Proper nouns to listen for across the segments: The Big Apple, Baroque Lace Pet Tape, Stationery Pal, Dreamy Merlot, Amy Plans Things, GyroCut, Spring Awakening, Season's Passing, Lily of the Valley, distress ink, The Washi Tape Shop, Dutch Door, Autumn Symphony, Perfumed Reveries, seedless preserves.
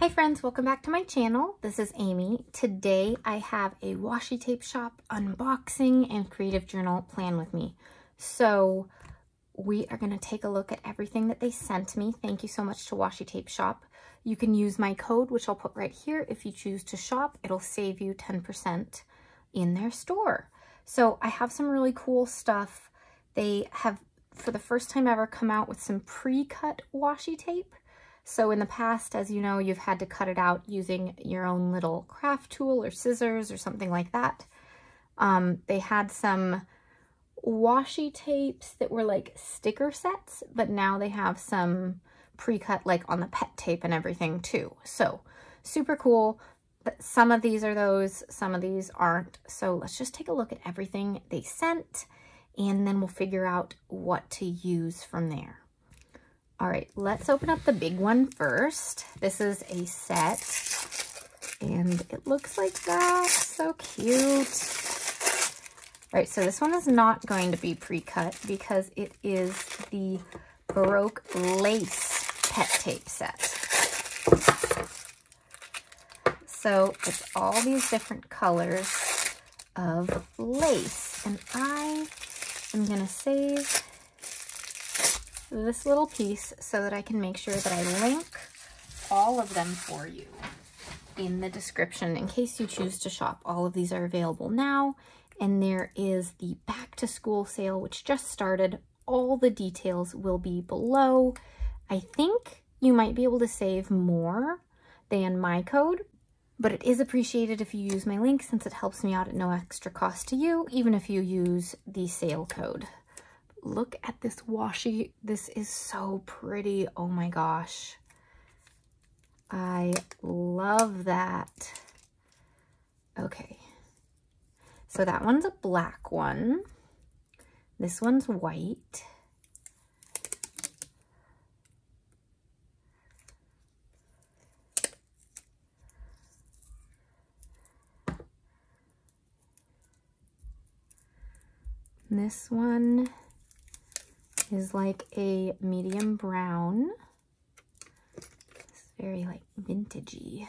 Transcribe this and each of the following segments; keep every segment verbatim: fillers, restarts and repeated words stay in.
Hi friends, welcome back to my channel. This is Amy. Today I have a Washi Tape Shop unboxing and creative journal plan with me. So we are going to take a look at everything that they sent me. Thank you so much to Washi Tape Shop. You can use my code, which I'll put right here. If you choose to shop, it'll save you ten percent in their store. So I have some really cool stuff. They have, for the first time ever, come out with some pre-cut washi tape. So in the past, as you know, you've had to cut it out using your own little craft tool or scissors or something like that. Um, they had some washi tapes that were like sticker sets, but now they have some pre-cut like on the pet tape and everything too. So super cool, but some of these are those, some of these aren't. So let's just take a look at everything they sent and then we'll figure out what to use from there. All right, let's open up the big one first. This is a set, and it looks like that. So cute. All right, so this one is not going to be pre-cut because it is the Baroque Lace Pet Tape set. So it's all these different colors of lace, and I am gonna save this little piece so that I can make sure that I link all of them for you in the description in case you choose to shop. All of these are available now, and there is the back to school sale which just started. All the details will be below. I think you might be able to save more than my code, but it is appreciated if you use my link since it helps me out at no extra cost to you, even if you use the sale code. Look at this washi. This is so pretty. Oh my gosh. I love that. Okay. So that one's a black one. This one's white. And this one is like a medium brown. It's very like vintagey.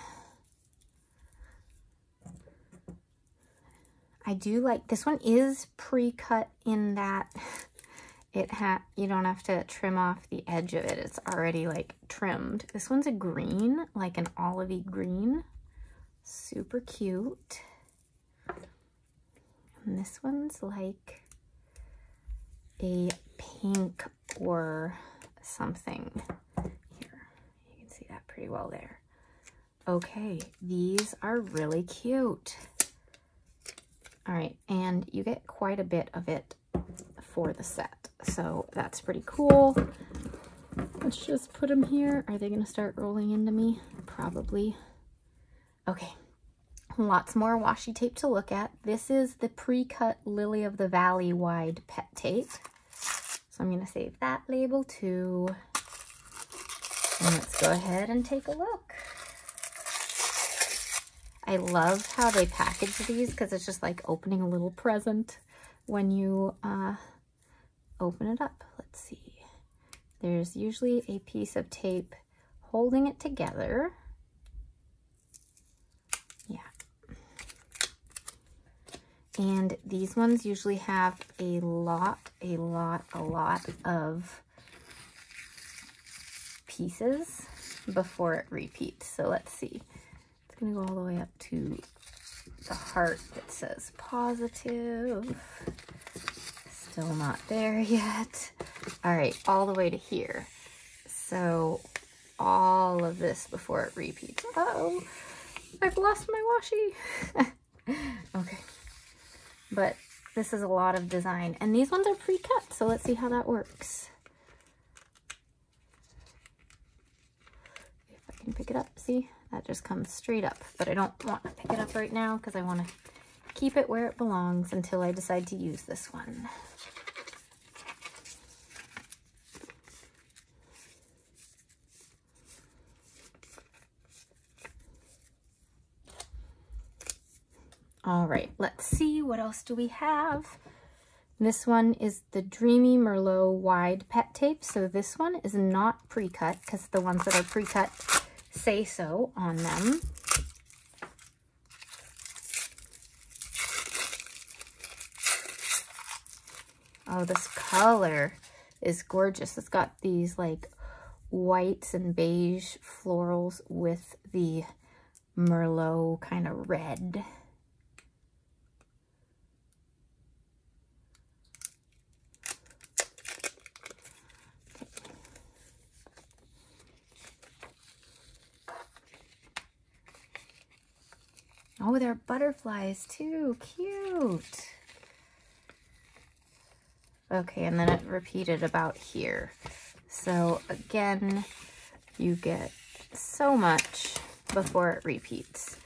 I do like, this one is pre-cut in that it ha you don't have to trim off the edge of it. It's already like trimmed. This one's a green, like an olivey green. Super cute. And this one's like a pink or something. Here, you can see that pretty well there. Okay, these are really cute. All right, and you get quite a bit of it for the set, so that's pretty cool. Let's just put them here. Are they gonna start rolling into me? Probably. Okay, lots more washi tape to look at. This is the pre-cut Lily of the Valley wide pet tape. So I'm gonna save that label too. And let's go ahead and take a look. I love how they package these because it's just like opening a little present when you uh, open it up. Let's see. There's usually a piece of tape holding it together. Yeah. And these ones usually have a lot, a lot, a lot of pieces before it repeats. So let's see. It's gonna go all the way up to the heart that says positive. Still not there yet. All right, all the way to here. So all of this before it repeats. Uh-oh, I've lost my washi. Okay. But this is a lot of design, and these ones are pre-cut, so let's see how that works. If I can pick it up, see? That just comes straight up, but I don't want to pick it up right now because I want to keep it where it belongs until I decide to use this one. All right, let's see, what else do we have? This one is the Dreamy Merlot wide pet tape. So this one is not pre-cut because the ones that are pre-cut say so on them. Oh, this color is gorgeous. It's got these like whites and beige florals with the Merlot kind of red. Oh, they're butterflies too. Cute. Okay, and then it repeated about here. So again, you get so much before it repeats.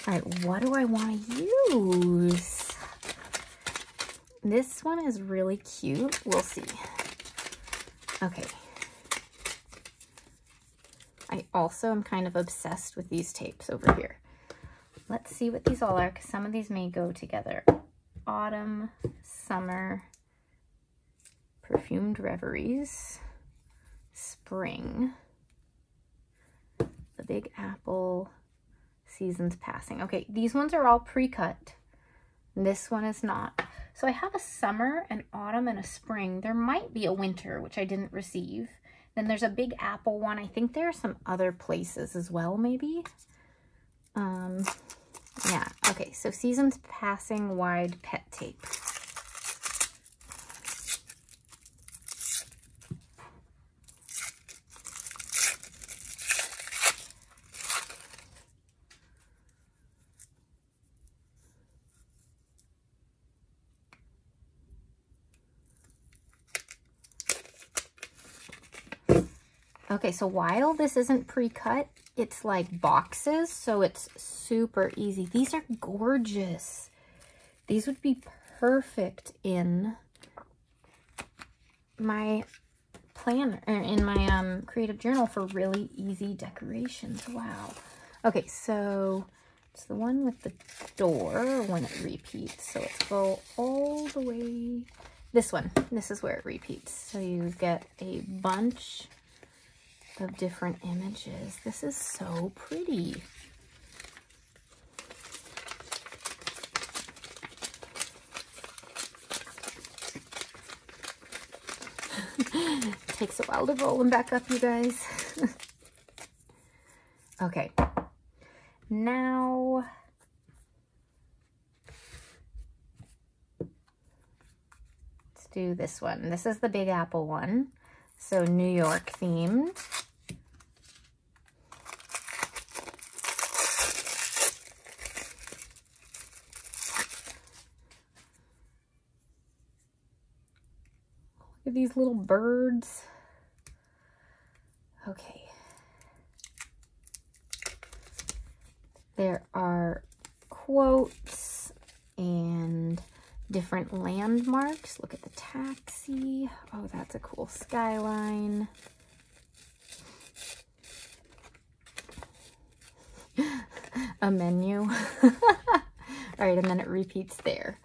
All right, what do I want to use? This one is really cute. We'll see. Okay. I also am kind of obsessed with these tapes over here. Let's see what these all are, because some of these may go together. Autumn, Summer, Perfumed Reveries, Spring, The Big Apple, Season's Passing. Okay, these ones are all pre-cut. This one is not. So I have a summer, an autumn, and a spring. There might be a winter, which I didn't receive. Then there's a Big Apple one. I think there are some other places as well, maybe. Um, yeah, okay, so Season's Passing Wide Pet Tape. Okay, so while this isn't pre-cut, it's like boxes, so it's super easy. These are gorgeous. These would be perfect in my planner, or in my um, creative journal for really easy decorations. Wow. Okay, so it's the one with the door when it repeats. So let's go all the way. This one, this is where it repeats. So you get a bunch of different images. This is so pretty. Takes a while to roll them back up, you guys. Okay. Now, let's do this one. This is the Big Apple one. So New York themed. These little birds. Okay. There are quotes and different landmarks. Look at the taxi. Oh, that's a cool skyline. A menu. All right, and then it repeats there.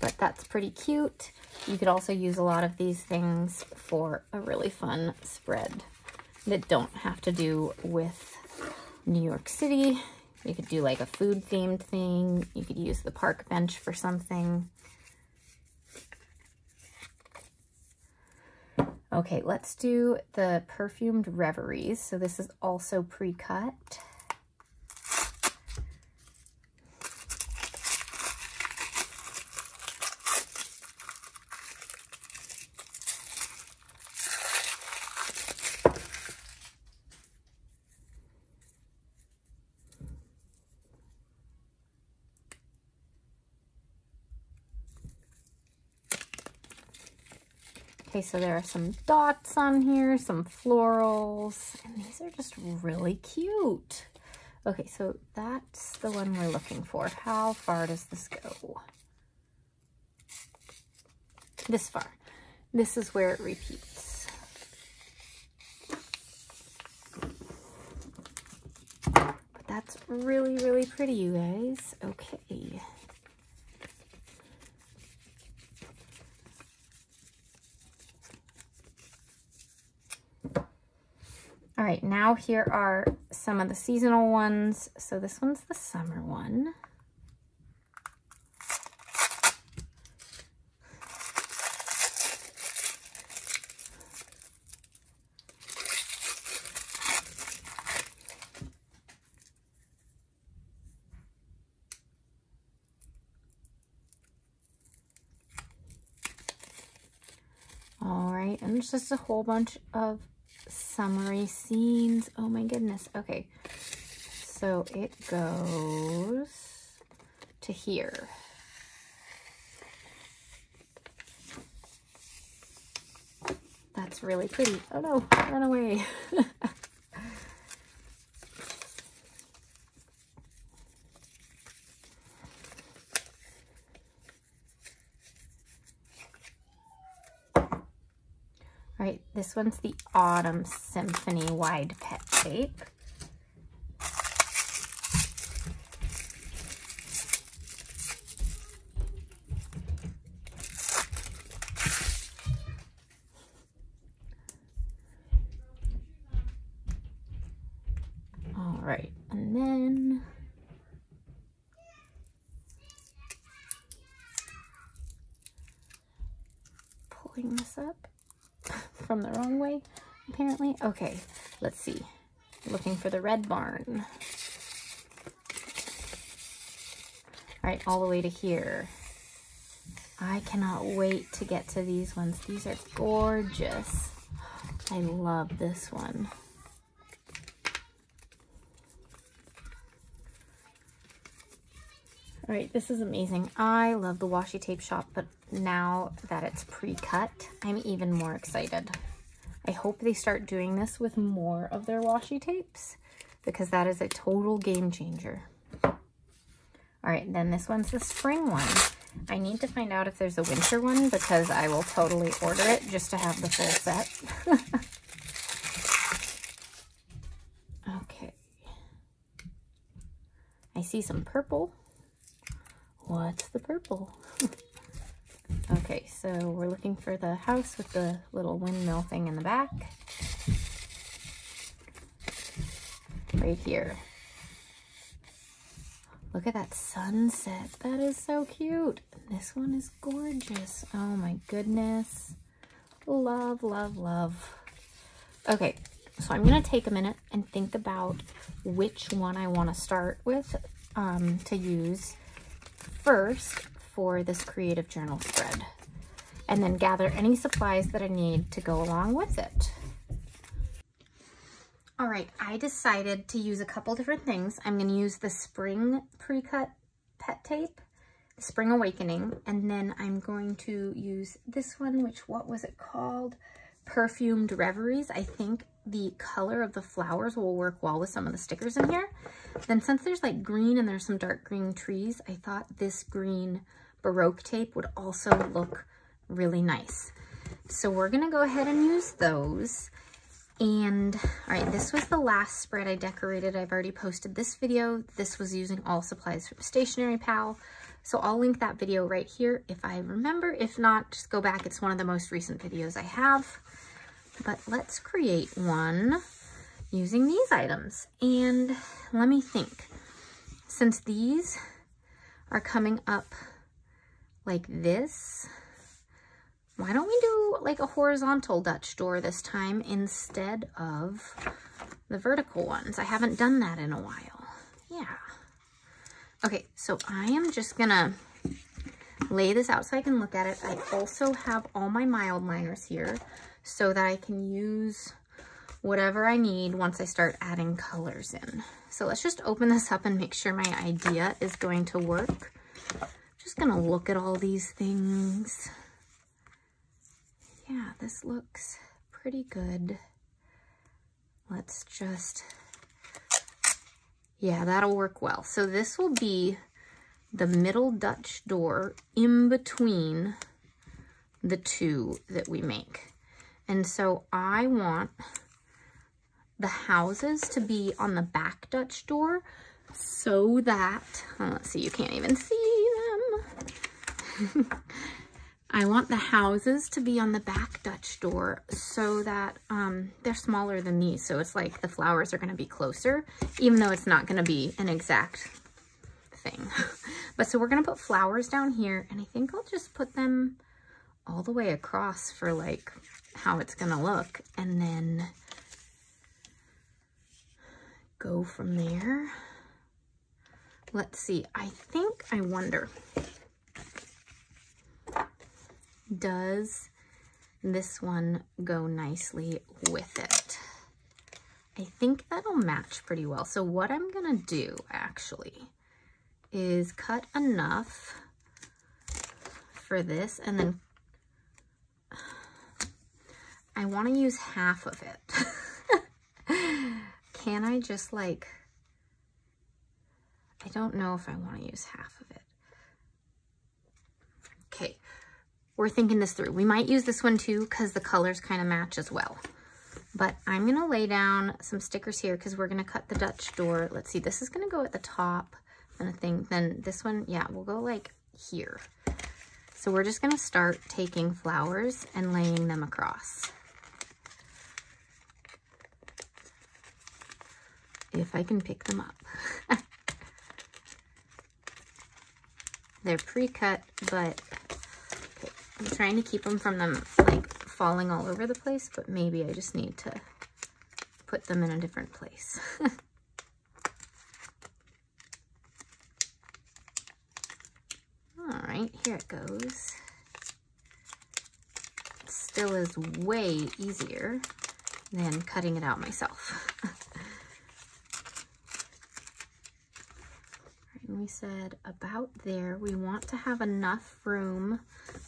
But that's pretty cute. You could also use a lot of these things for a really fun spread that don't have to do with New York City. You could do like a food themed thing. You could use the park bench for something. Okay, let's do the Perfumed Reveries. So this is also pre-cut. Okay, so there are some dots on here, some florals, and these are just really cute. Okay, so that's the one we're looking for. How far does this go? This far. This is where it repeats. But that's really, really pretty, you guys. Okay. All right, now here are some of the seasonal ones. So this one's the summer one. All right, and there's just a whole bunch of summery scenes. Oh my goodness. Okay, so it goes to here. That's really pretty. Oh no, run away. Right, this one's the Autumn Symphony wide pet tape. All right, and then pulling this up from the wrong way, apparently. Okay, let's see. Looking for the red barn. All right, all the way to here. I cannot wait to get to these ones. These are gorgeous. I love this one. All right, this is amazing. I love the Washi Tape Shop, but now that it's pre-cut, I'm even more excited. I hope they start doing this with more of their washi tapes, because that is a total game changer. All right, then this one's the spring one. I need to find out if there's a winter one, because I will totally order it just to have the full set. Okay. I see some purple. What's the purple? Okay, so we're looking for the house with the little windmill thing in the back. Right here. Look at that sunset. That is so cute. This one is gorgeous. Oh my goodness. Love, love, love. Okay, so I'm gonna take a minute and think about which one I wanna start with um, to use first for this creative journal spread, and then gather any supplies that I need to go along with it. All right, I decided to use a couple different things. I'm going to use the spring pre-cut pet tape, Spring Awakening, and then I'm going to use this one, which, what was it called? Perfumed Reveries. I think the color of the flowers will work well with some of the stickers in here. Then since there's like green and there's some dark green trees, I thought this green Baroque tape would also look really nice. So we're gonna go ahead and use those. And all right, this was the last spread I decorated. I've already posted this video. This was using all supplies from Stationery Pal. So I'll link that video right here if I remember. If not, just go back. It's one of the most recent videos I have. But let's create one using these items. And let me think. Since these are coming up like this, why don't we do like a horizontal Dutch door this time instead of the vertical ones? I haven't done that in a while. Yeah. Okay, so I am just gonna lay this out so I can look at it. I also have all my mild liners here, so that I can use whatever I need once I start adding colors in. So let's just open this up and make sure my idea is going to work. Just gonna look at all these things. Yeah, this looks pretty good. Let's just, yeah, that'll work well. So this will be the middle Dutch door in between the two that we make. And so I want the houses to be on the back Dutch door so that, oh, let's see, you can't even see them. I want the houses to be on the back Dutch door so that um, they're smaller than these. So it's like the flowers are going to be closer, even though it's not going to be an exact thing. But so we're going to put flowers down here, and I think I'll just put them all the way across for like how it's going to look, and then go from there. Let's see. I think, I wonder, does this one go nicely with it? I think that'll match pretty well. So what I'm gonna do actually is cut enough for this, and then I want to use half of it. Can I just like, I don't know if I want to use half of it. Okay. We're thinking this through. We might use this one too because the colors kind of match as well. But I'm going to lay down some stickers here because we're going to cut the Dutch door. Let's see, this is going to go at the top and a thing. Then this one, yeah, we'll go like here. So we're just going to start taking flowers and laying them across. If I can pick them up. They're pre-cut, but I'm trying to keep them from them like falling all over the place, but maybe I just need to put them in a different place. All right, here it goes. It still is way easier than cutting it out myself. We said about there, we want to have enough room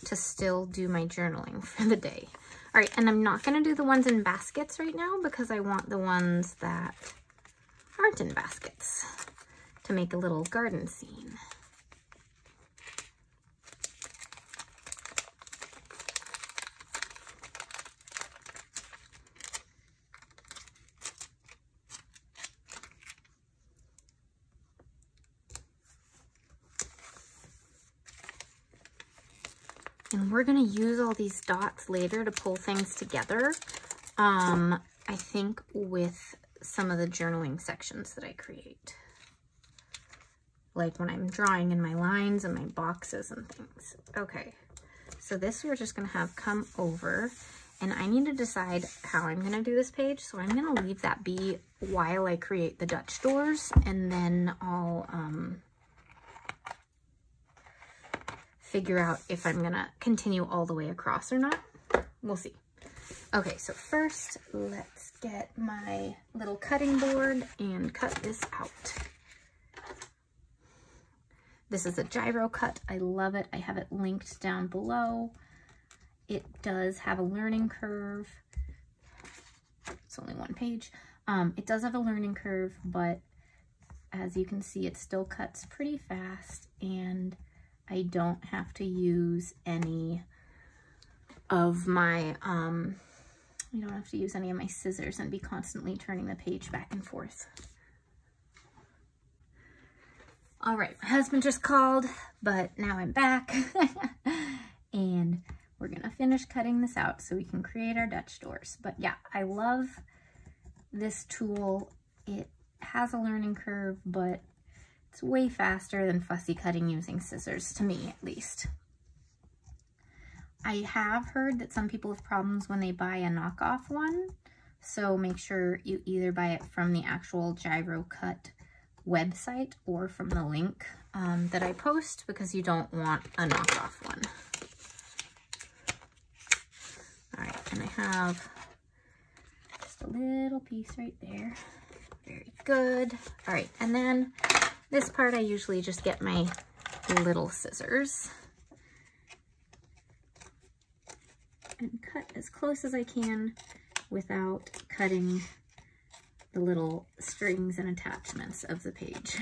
to still do my journaling for the day. All right, and I'm not going to do the ones in baskets right now because I want the ones that aren't in baskets to make a little garden scene. And we're going to use all these dots later to pull things together, um, I think, with some of the journaling sections that I create. Like when I'm drawing in my lines and my boxes and things. Okay, so this we're just going to have come over. And I need to decide how I'm going to do this page, so I'm going to leave that be while I create the Dutch doors, and then I'll... Um, figure out if I'm gonna continue all the way across or not. We'll see. Okay, so first let's get my little cutting board and cut this out. This is a GyroCut. I love it. I have it linked down below. It does have a learning curve. It's only one page. Um, it does have a learning curve, but as you can see, it still cuts pretty fast, and I don't have to use any of my, um, you don't have to use any of my scissors and be constantly turning the page back and forth. All right, my husband just called, but now I'm back. And we're gonna finish cutting this out so we can create our Dutch doors. But yeah, I love this tool. It has a learning curve, but it's way faster than fussy cutting using scissors, to me at least. I have heard that some people have problems when they buy a knockoff one, so make sure you either buy it from the actual GyroCut website or from the link um, that I post, because you don't want a knockoff one. All right, and I have just a little piece right there. Very good. All right, and then this part, I usually just get my little scissors and cut as close as I can without cutting the little strings and attachments of the page.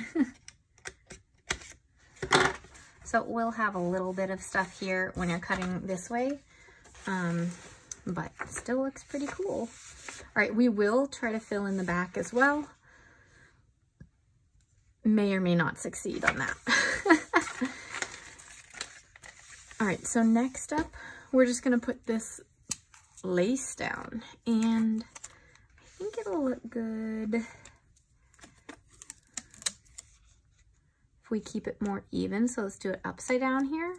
So we'll have a little bit of stuff here when you're cutting this way, um, but still looks pretty cool. All right, we will try to fill in the back as well. May or may not succeed on that. All right, so next up, we're just gonna put this lace down, and I think it'll look good if we keep it more even. So let's do it upside down here.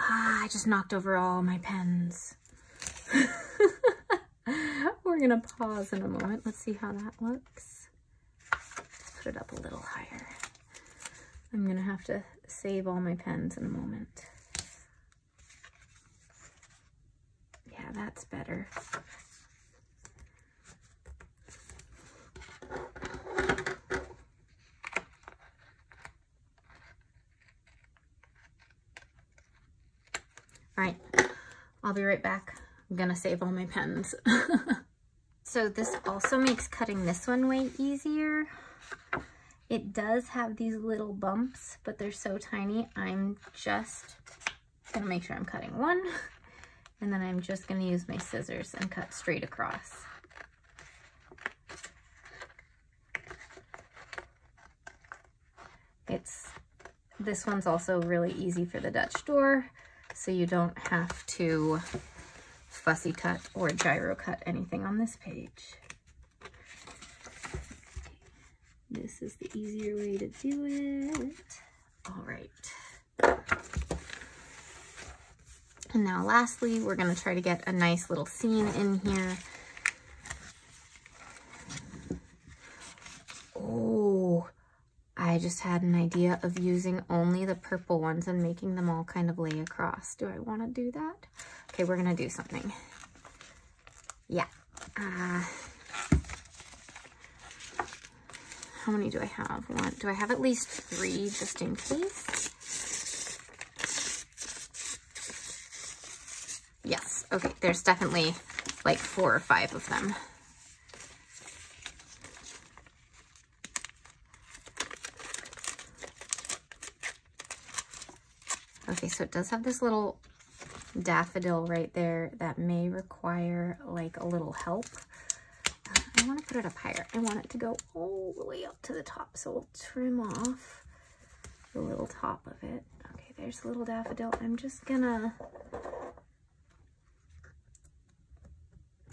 Ah, I just knocked over all my pens. We're gonna pause in a moment. Let's see how that looks. Put it up a little higher. I'm gonna have to save all my pens in a moment. Yeah, that's better. All right, I'll be right back. I'm gonna save all my pens. So this also makes cutting this one way easier. It does have these little bumps, but they're so tiny. I'm just gonna make sure I'm cutting one, and then I'm just gonna use my scissors and cut straight across. It's, this one's also really easy for the Dutch door, so you don't have to fussy cut or gyro cut anything on this page. This is the easier way to do it. All right. And now lastly, we're gonna try to get a nice little scene in here. Oh, I just had an idea of using only the purple ones and making them all kind of lay across. Do I wanna do that? Okay, we're gonna do something. Yeah. Uh, how many do I have? One. Do I have at least three, just in case? Yes. Okay, there's definitely like four or five of them. Okay, so it does have this little daffodil right there that may require like a little help. uh, I want to put it up higher. I want it to go all the way up to the top, so we'll trim off the little top of it. Okay, there's a little daffodil. I'm just gonna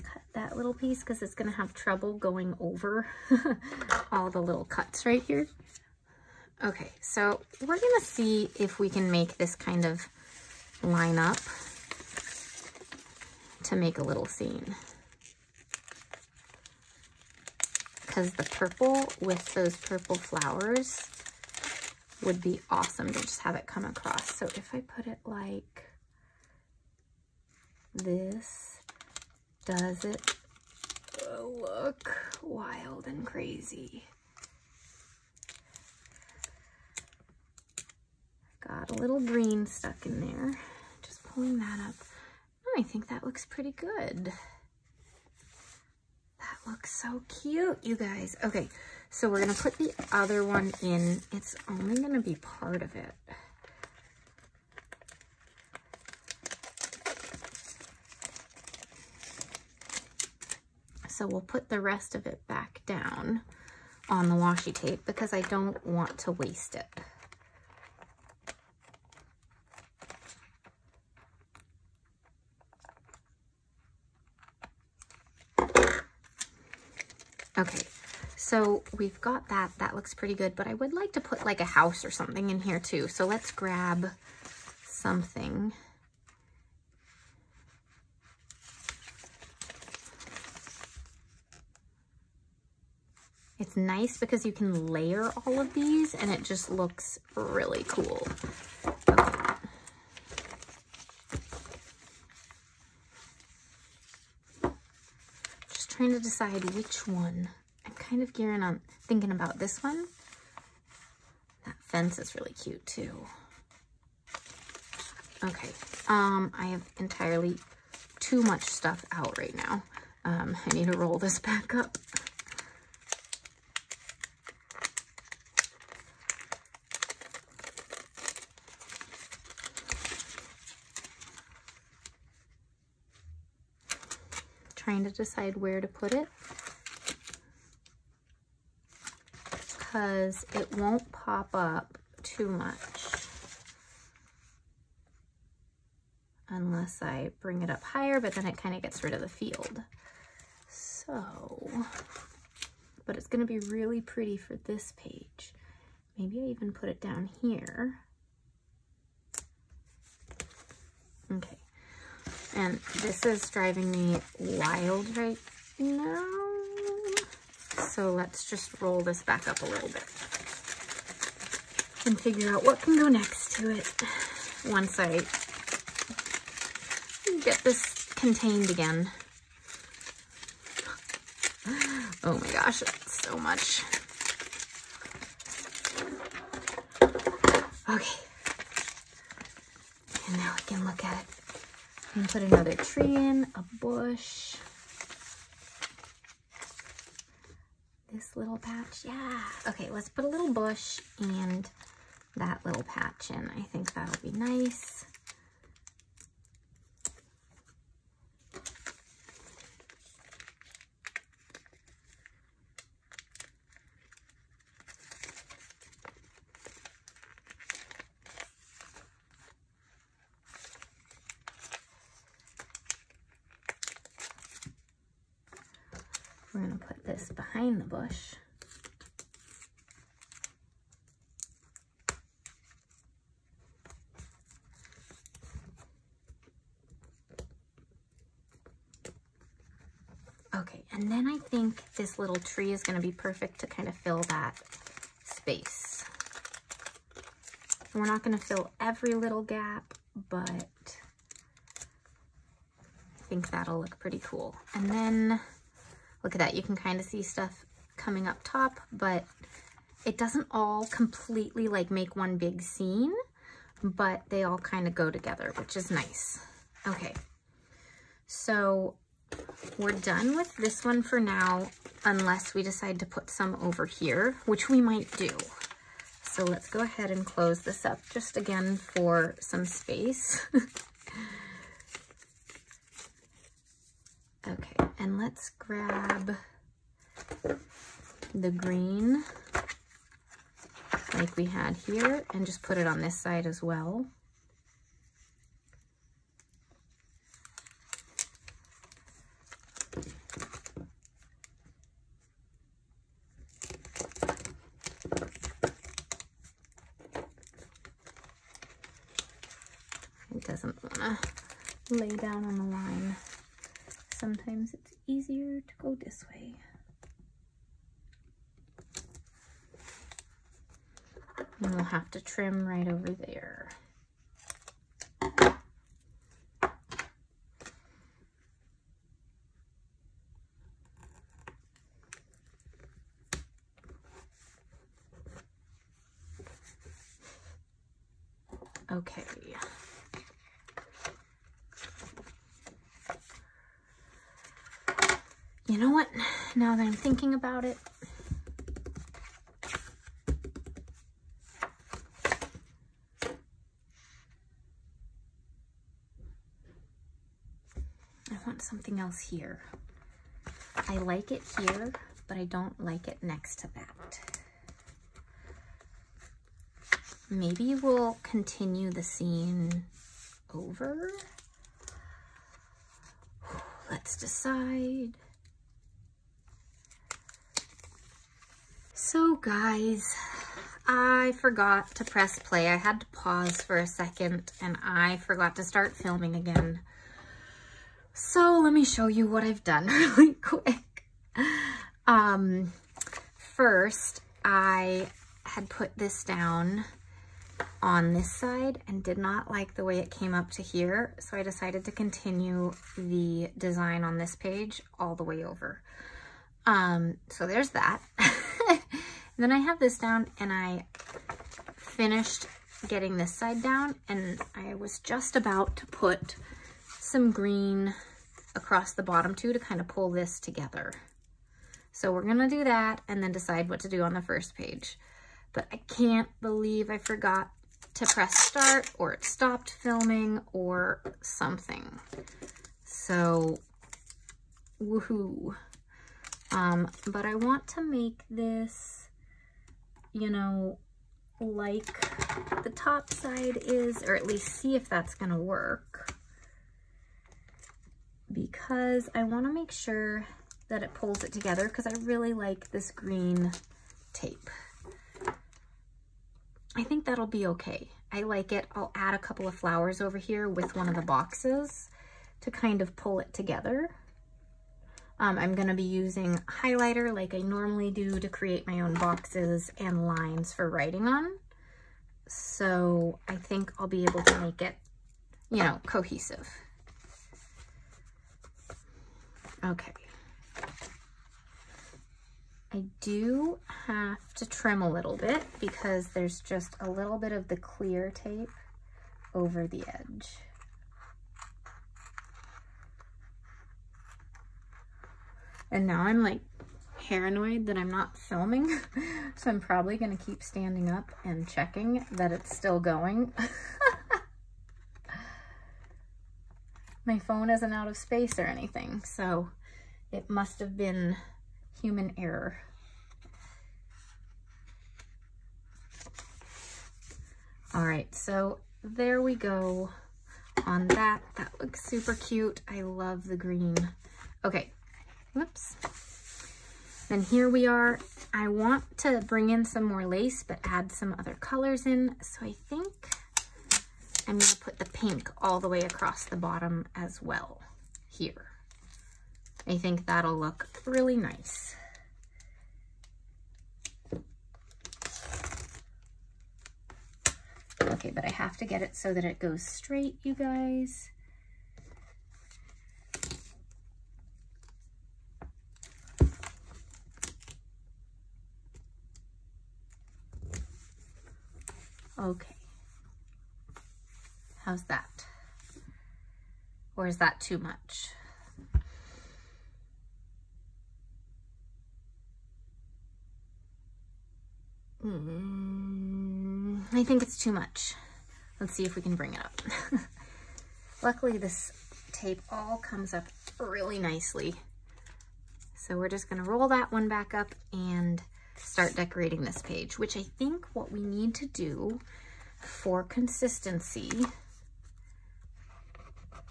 cut that little piece because it's gonna have trouble going over all the little cuts right here. Okay, so we're gonna see if we can make this kind of line up to make a little scene, because the purple with those purple flowers would be awesome to just have it come across. So if I put it like this, does it look wild and crazy? Got a little green stuck in there. Just pulling that up. Oh, I think that looks pretty good. That looks so cute, you guys. Okay, so we're gonna put the other one in. It's only gonna be part of it. So we'll put the rest of it back down on the washi tape because I don't want to waste it. Okay, so we've got that. That looks pretty good, but I would like to put like a house or something in here too. So let's grab something. It's nice because you can layer all of these and it just looks really cool. Okay. Trying to decide which one. I'm kind of gearing on thinking about this one. That fence is really cute too. Okay, um, I have entirely too much stuff out right now. Um, I need to roll this back up. Trying to decide where to put it. because it won't pop up too much unless I bring it up higher, but then it kind of gets rid of the field. So, but it's going to be really pretty for this page. Maybe I even put it down here. Okay, and this is driving me wild right now. So let's just roll this back up a little bit and figure out what can go next to it once I get this contained again. Oh my gosh, it's so much. Okay, and now we can look at it and put another tree in, a bush. This little patch, yeah. Okay, let's put a little bush and that little patch in. I think that'll be nice. We're going to put this behind the bush. Okay, and then I think this little tree is going to be perfect to kind of fill that space. We're not going to fill every little gap, but I think that'll look pretty cool. And then look at that, you can kind of see stuff coming up top, but it doesn't all completely like make one big scene, but they all kind of go together, which is nice. Okay, so we're done with this one for now, unless we decide to put some over here, which we might do. So let's go ahead and close this up just again for some space. Okay, and let's grab the green like we had here and just put it on this side as well. It doesn't want to lay down on the line. Sometimes it's easier to go this way. And we'll have to trim right over there. Okay. You know what, now that I'm thinking about it, I want something else here. I like it here, but I don't like it next to that. Maybe we'll continue the scene over. Let's decide. So guys, I forgot to press play. I had to pause for a second and I forgot to start filming again. So let me show you what I've done really quick. Um, first, I had put this down on this side and did not like the way it came up to here. So I decided to continue the design on this page all the way over. Um, so there's that. Then I have this down and I finished getting this side down and I was just about to put some green across the bottom too to kind of pull this together. So we're gonna do that and then decide what to do on the first page. But I can't believe I forgot to press start or it stopped filming or something. So, woohoo. Um, but I want to make this you know, like the top side is, or at least see if that's gonna work, because I wanna make sure that it pulls it together, because I really like this green tape. I think that'll be okay. I like it. I'll add a couple of flowers over here with one of the boxes to kind of pull it together. Um, I'm gonna be using highlighter like I normally do to create my own boxes and lines for writing on. So I think I'll be able to make it, you know, cohesive. Okay. I do have to trim a little bit because there's just a little bit of the clear tape over the edge. And now I'm like paranoid that I'm not filming, so I'm probably gonna keep standing up and checking that it's still going. My phone isn't out of space or anything, so it must have been human error. All right, so there we go on that. That looks super cute. I love the green. Okay. Whoops. And here we are. I want to bring in some more lace, but add some other colors in. So I think I'm going to put the pink all the way across the bottom as well here. I think that'll look really nice. Okay, but I have to get it so that it goes straight, you guys. Okay, how's that? Or is that too much? Mm, I think it's too much. Let's see if we can bring it up. Luckily, this tape all comes up really nicely. So we're just gonna roll that one back up and start decorating this page, which I think what we need to do for consistency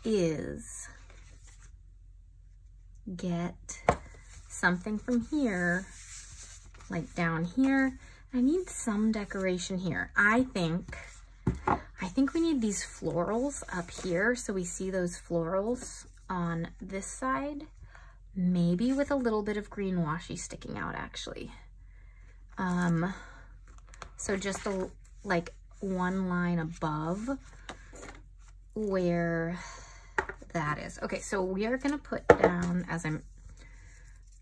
is get something from here, like down here. I need some decoration here. I think, I think we need these florals up here. So we see those florals on this side, maybe with a little bit of green washi sticking out actually. Um, so just a, like one line above where that is. Okay, so we are gonna put down, as I'm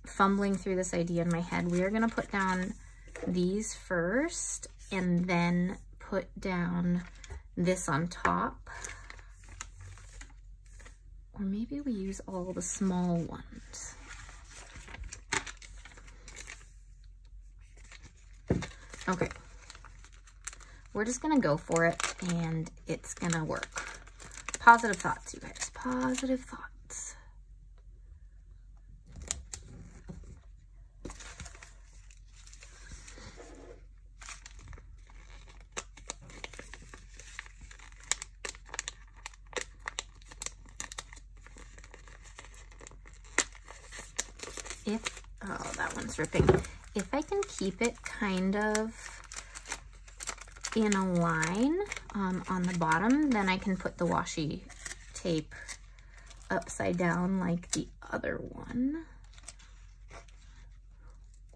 fumbling through this idea in my head, we are gonna put down these first and then put down this on top. Or maybe we use all the small ones. Okay, we're just gonna go for it and it's gonna work. Positive thoughts, you guys, positive thoughts. If, oh, that one's ripping. If I can keep it kind of in a line um, on the bottom, then I can put the washi tape upside down like the other one.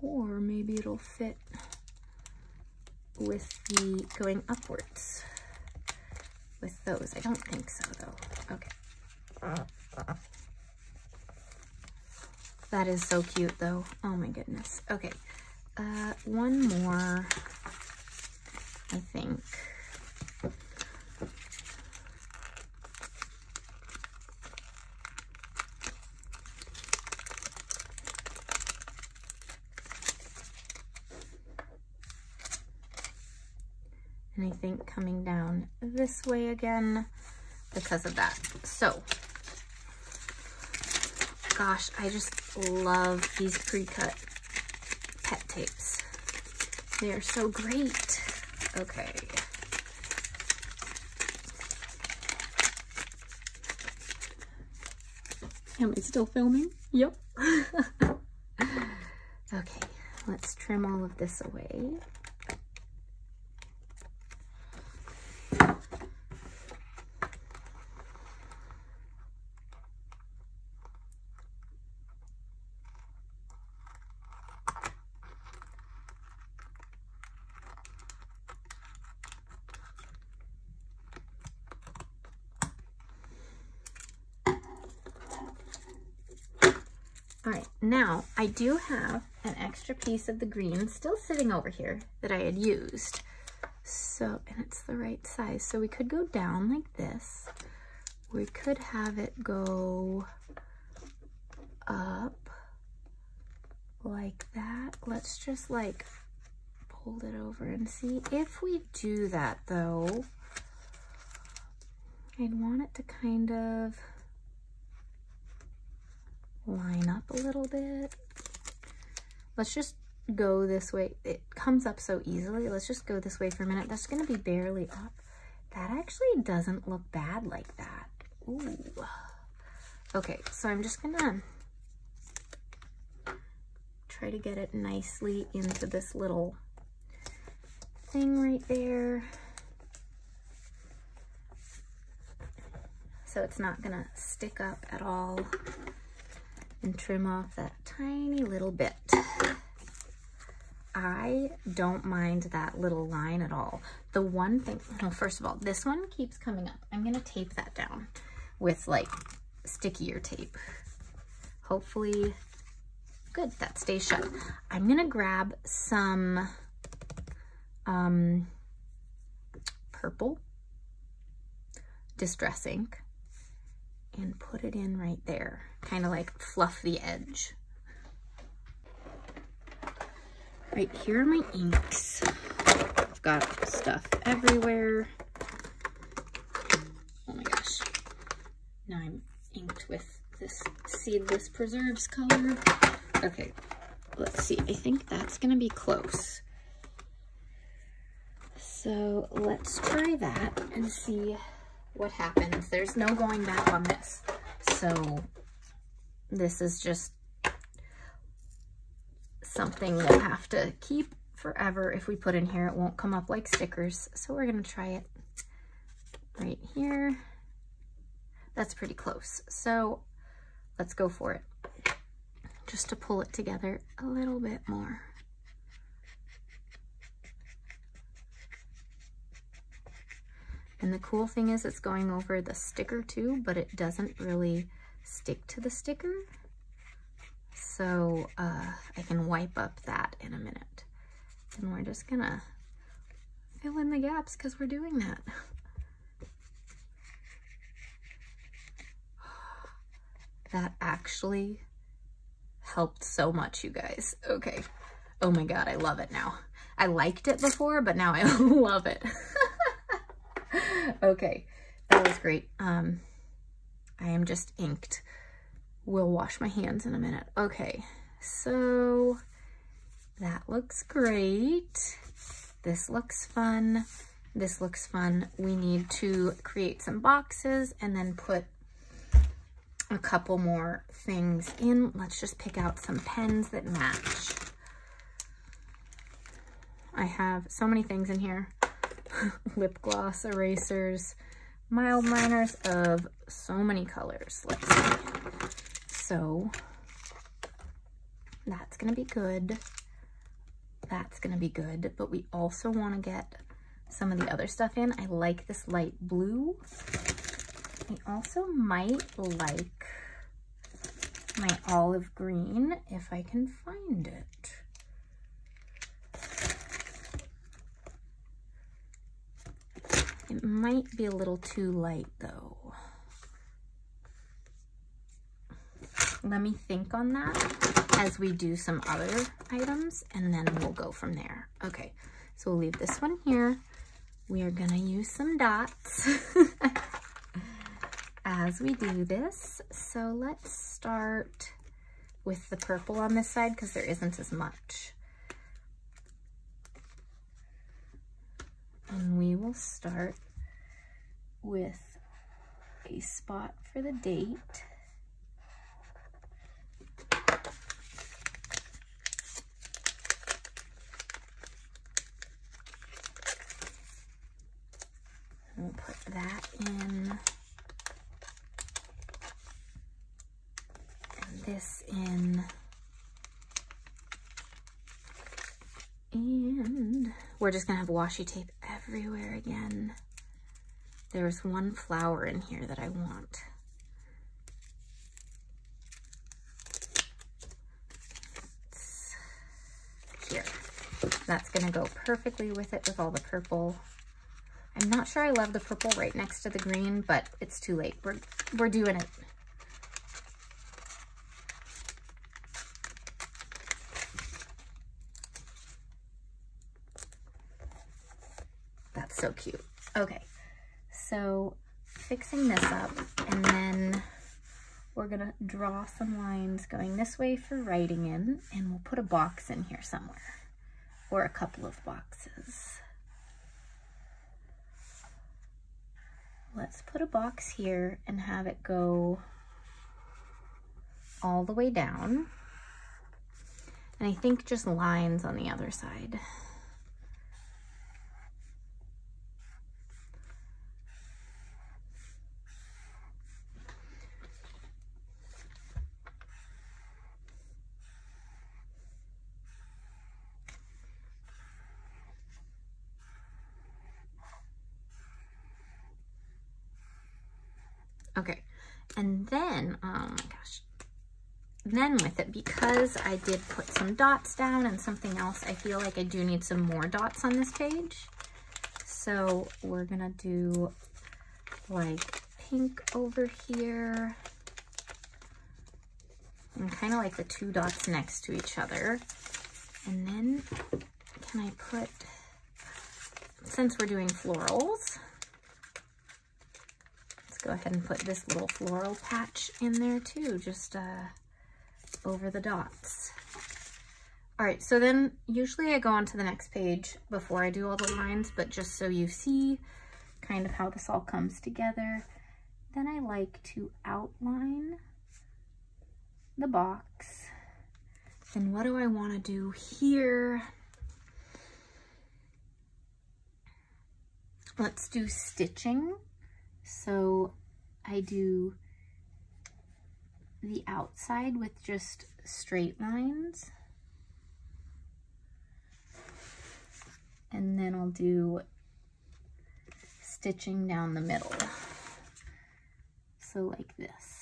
Or maybe it'll fit with the going upwards with those. I don't think so though. Okay. That is so cute though. Oh my goodness. Okay. Uh, one more, I think. And I think coming down this way again because of that. So, gosh, I just love these pre-cut pet tapes. They are so great. Okay. Am I still filming? Yep. Okay, let's trim all of this away. Now, I do have an extra piece of the green still sitting over here that I had used. So, and it's the right size. So we could go down like this. We could have it go up like that. Let's just like hold it over and see. If we do that though, I'd want it to kind of line up a little bit. Let's just go this way. It comes up so easily. Let's just go this way for a minute. That's gonna be barely up. That actually doesn't look bad like that. Ooh. Okay, so I'm just gonna try to get it nicely into this little thing right there. So it's not gonna stick up at all. And trim off that tiny little bit. I don't mind that little line at all. The one thing, well, first of all, this one keeps coming up. I'm gonna tape that down with like stickier tape. Hopefully, good, that stays shut. I'm gonna grab some um, purple distress ink and put it in right there. Kind of like fluff the edge. Right, here are my inks. I've got stuff everywhere. Oh my gosh. Now I'm inked with this seedless preserves color. Okay, let's see. I think that's gonna be close. So let's try that and see what happens. There's no going back on this. So this is just something we'll have to keep forever. If we put in here, it won't come up like stickers. So we're gonna try it right here. That's pretty close. So let's go for it. Just to pull it together a little bit more. And the cool thing is it's going over the sticker too, but it doesn't really stick to the sticker. So uh, I can wipe up that in a minute. And we're just gonna fill in the gaps because we're doing that. That actually helped so much, you guys. Okay. Oh my God, I love it now. I liked it before, but now I love it. Okay, that was great. Um, I am just inked. We'll wash my hands in a minute. Okay, so that looks great. This looks fun. This looks fun. We need to create some boxes and then put a couple more things in. Let's just pick out some pens that match. I have so many things in here. Lip gloss, erasers, mild liners of so many colors. Let's see. So that's gonna be good. That's gonna be good, but we also want to get some of the other stuff in. I like this light blue. I also might like my olive green if I can find it. It might be a little too light though. Let me think on that as we do some other items and then we'll go from there. Okay, so we'll leave this one here. We are gonna use some dots as we do this. So let's start with the purple on this side because there isn't as much. will start with a spot for the date. We'll put that in, and this in, and we're just gonna have washi tape everywhere again. There's one flower in here that I want. It's here. That's gonna go perfectly with it with all the purple. I'm not sure I love the purple right next to the green, but it's too late. We're, we're doing it. That's so cute. Okay, so fixing this up, and then we're gonna draw some lines going this way for writing in, and we'll put a box in here somewhere, or a couple of boxes. Let's put a box here and have it go all the way down. And I think just lines on the other side. Okay, and then, oh my gosh, then with it, because I did put some dots down and something else, I feel like I do need some more dots on this page. So we're gonna do like pink over here, and kind of like the two dots next to each other. And then can I put, since we're doing florals, go ahead and put this little floral patch in there too, just uh, over the dots. All right, so then usually I go on to the next page before I do all the lines, but just so you see kind of how this all comes together, then I like to outline the box. Then what do I want to do here? Let's do stitching. So I do the outside with just straight lines, and then I'll do stitching down the middle. So like this.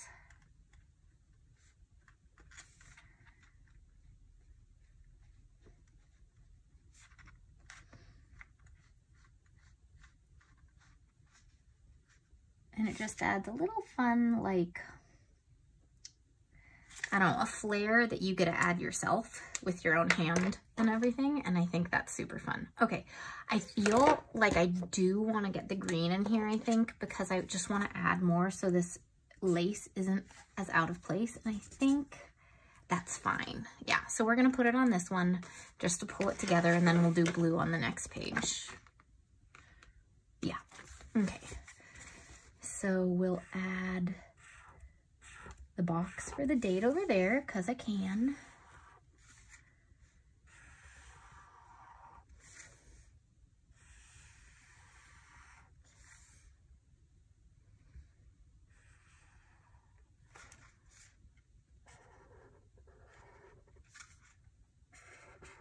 And it just adds a little fun, like, I don't know, a flair that you get to add yourself with your own hand and everything. And I think that's super fun. Okay, I feel like I do want to get the green in here, I think, because I just want to add more so this lace isn't as out of place. And I think that's fine. Yeah, so we're going to put it on this one just to pull it together, and then we'll do blue on the next page. Yeah, okay. So we'll add the box for the date over there, because I can.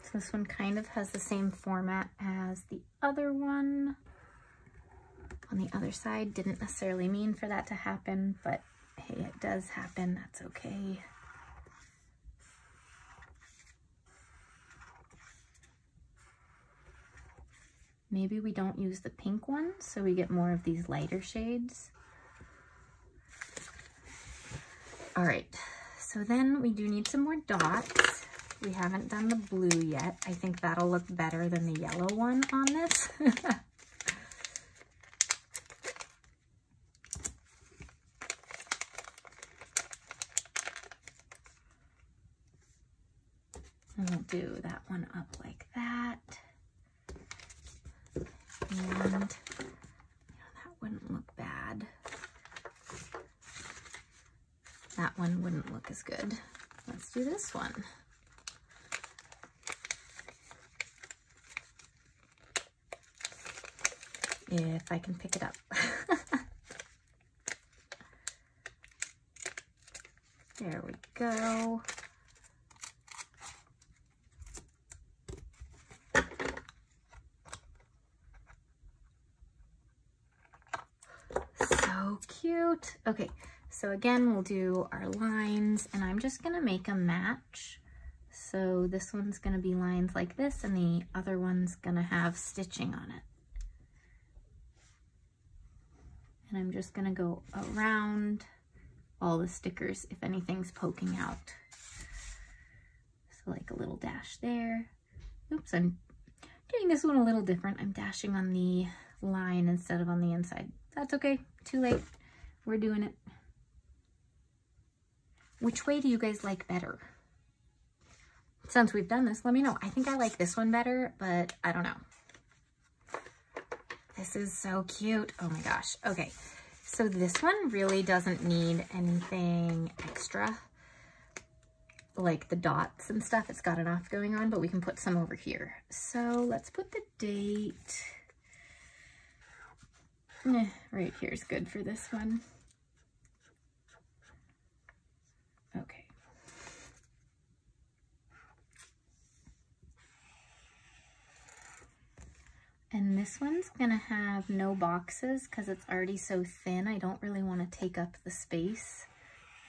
So this one kind of has the same format as the other one. On the other side, didn't necessarily mean for that to happen, but hey, it does happen, that's okay. Maybe we don't use the pink one, so we get more of these lighter shades. All right, so then we do need some more dots. We haven't done the blue yet. I think that'll look better than the yellow one on this. And we'll do that one up like that. And That one wouldn't look as good. Let's do this one. If I can pick it up. There we go. So cute. Okay, so again, we'll do our lines, and I'm just gonna make a match. So this one's gonna be lines like this, and the other one's gonna have stitching on it. And I'm just gonna go around all the stickers if anything's poking out. So like a little dash there. Oops, I'm doing this one a little different. I'm dashing on the line instead of on the inside. That's okay, too late. We're doing it. Which way do you guys like better? Since we've done this, let me know. I think I like this one better, but I don't know. This is so cute. Oh my gosh. Okay. So this one really doesn't need anything extra, like the dots and stuff. It's got enough going on, but we can put some over here. So let's put the date. Eh, right here is good for this one. Okay. And this one's gonna have no boxes because it's already so thin. I don't really want to take up the space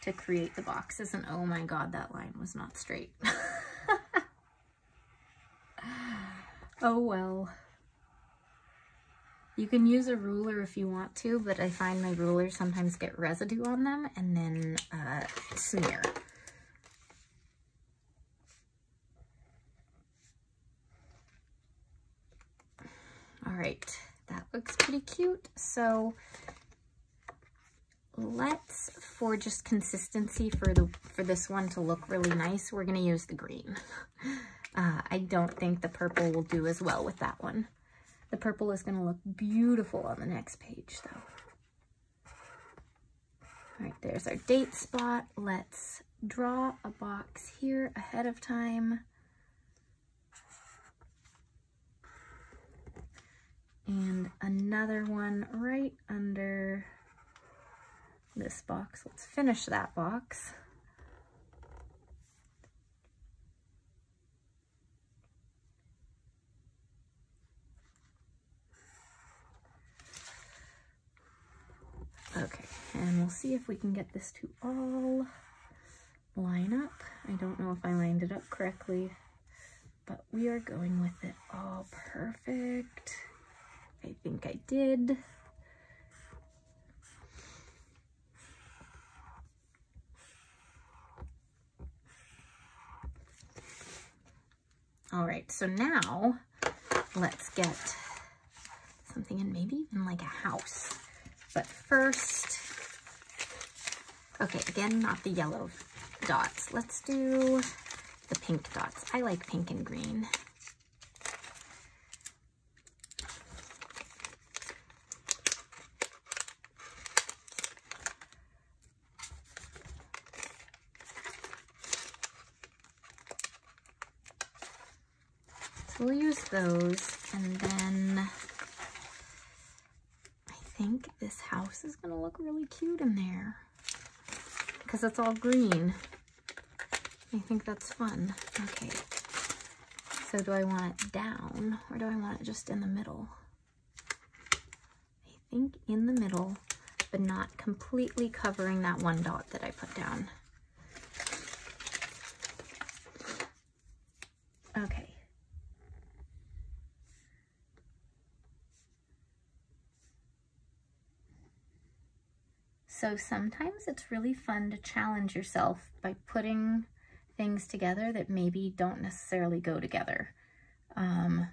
to create the boxes. And oh my God, that line was not straight. Oh well. You can use a ruler if you want to, but I find my rulers sometimes get residue on them and then uh, smear. All right, that looks pretty cute. So let's, for just consistency for the for this one to look really nice, we're gonna use the green. Uh, I don't think the purple will do as well with that one. The purple is gonna look beautiful on the next page though. All right, there's our date spot. Let's draw a box here ahead of time. And another one right under this box. Let's finish that box. Okay, and we'll see if we can get this to all line up. I don't know if I lined it up correctly, but we are going with it all perfect. I think I did. All right, so now let's get something in, maybe even like a house. But first, okay, again, not the yellow dots. Let's do the pink dots. I like pink and green. We'll use those, and then I think this house is gonna look really cute in there because it's all green. I think that's fun. Okay, so do I want it down or do I want it just in the middle? I think in the middle, but not completely covering that one dot that I put down. Okay. So sometimes it's really fun to challenge yourself by putting things together that maybe don't necessarily go together. Um,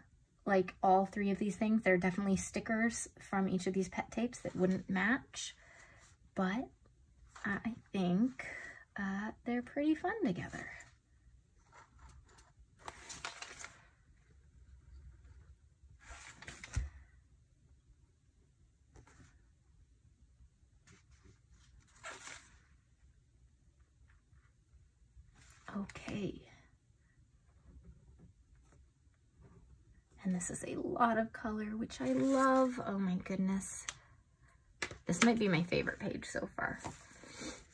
like all three of these things, there are definitely stickers from each of these pet tapes that wouldn't match, but I think uh, they're pretty fun together. okay. And this is a lot of color, which I love. Oh my goodness. This might be my favorite page so far.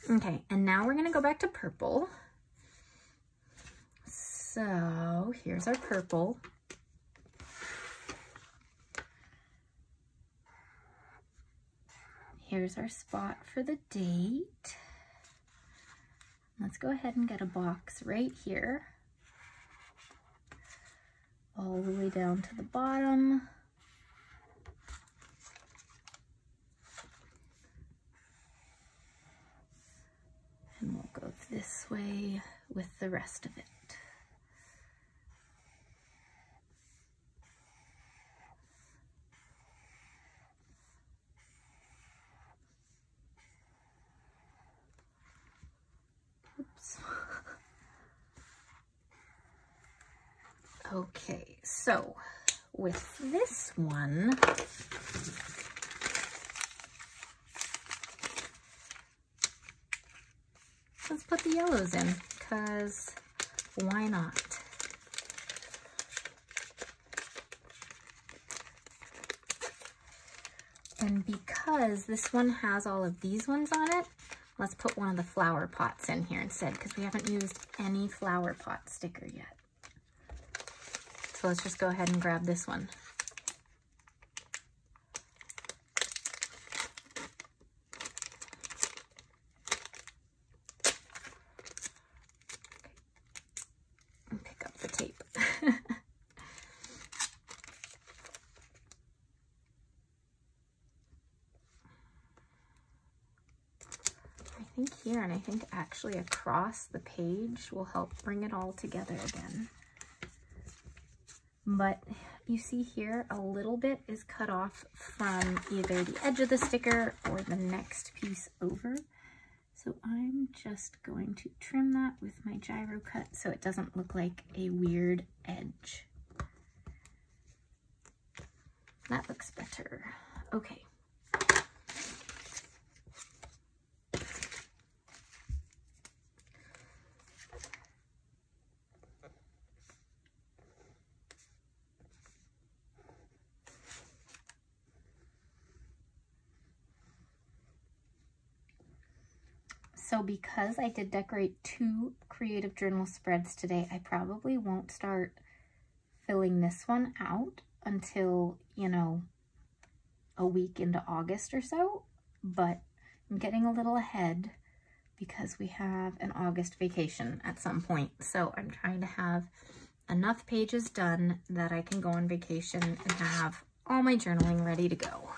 Okay, and now we're gonna go back to purple. So here's our purple. Here's our spot for the date. Let's go ahead and get a box right here. All the way down to the bottom. And we'll go this way with the rest of it. Okay, so with this one, let's put the yellows in, because why not? And because this one has all of these ones on it, let's put one of the flower pots in here instead, because we haven't used any flower pot sticker yet. So let's just go ahead and grab this one. And pick up the tape. I think here, and I think actually across the page will help bring it all together again. But you see here, a little bit is cut off from either the edge of the sticker or the next piece over. So I'm just going to trim that with my GyroCut so it doesn't look like a weird edge. That looks better. Okay. So because I did decorate two creative journal spreads today, I probably won't start filling this one out until, you know, a week into August or so, but I'm getting a little ahead because we have an August vacation at some point. So I'm trying to have enough pages done that I can go on vacation and have all my journaling ready to go.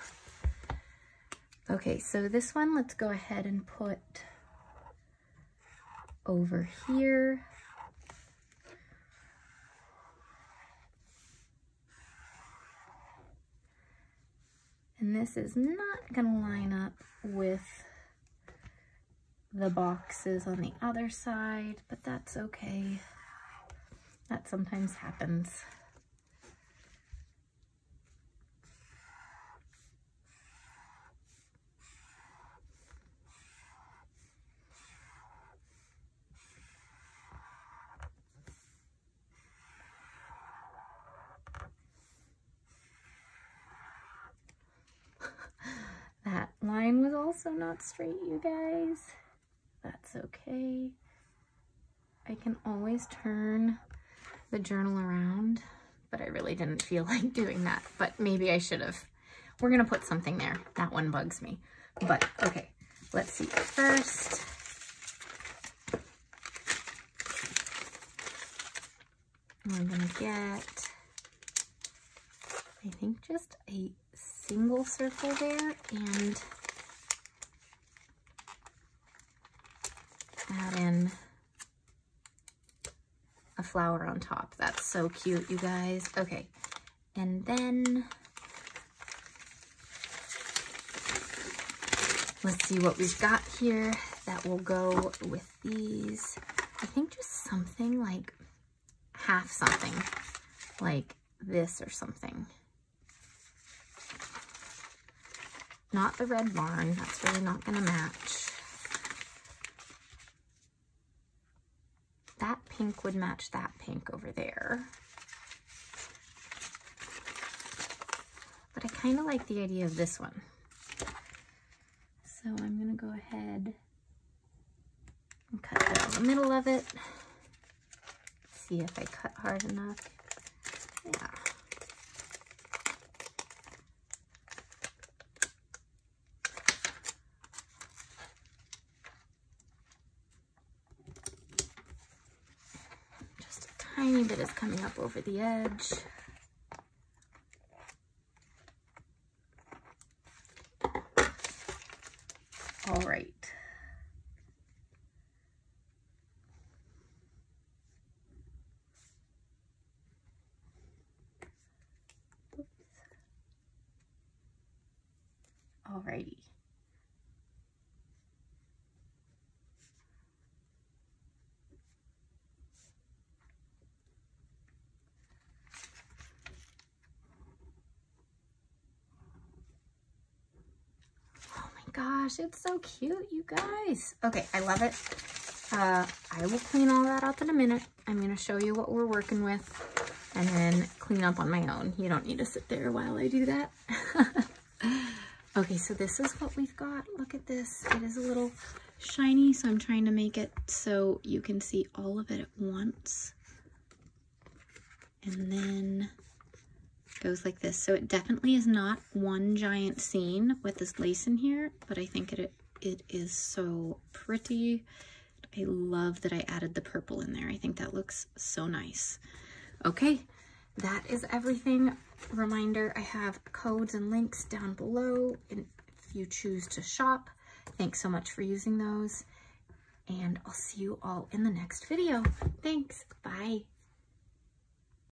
Okay, so this one, let's go ahead and put over here. And this is not gonna line up with the boxes on the other side, but that's okay. That sometimes happens. Line was also not straight, you guys. That's okay. I can always turn the journal around, but I really didn't feel like doing that, but maybe I should have. We're gonna put something there. That one bugs me, but okay. Let's see first. We're gonna get, I think, just a single circle there and add in a flower on top. That's so cute, you guys. Okay, and then let's see what we've got here that will go with these. I think just something like half something, like this or something. Not the red barn, that's really not gonna match. That pink would match that pink over there. But I kind of like the idea of this one. So I'm gonna go ahead and cut down the middle of it. See if I cut hard enough. Yeah. Just a tiny bit is coming up over the edge. All right. Oops. All righty. Gosh, it's so cute, you guys. Okay, I love it. Uh, I will clean all that up in a minute. I'm going to show you what we're working with and then clean up on my own. You don't need to sit there while I do that. Okay, so this is what we've got. Look at this. It is a little shiny, so I'm trying to make it so you can see all of it at once. And then goes like this. So it definitely is not one giant scene with this lace in here, but I think it it is so pretty. I love that I added the purple in there. I think that looks so nice. Okay, that is everything. Reminder, I have codes and links down below and if you choose to shop. Thanks so much for using those, and I'll see you all in the next video. Thanks, bye.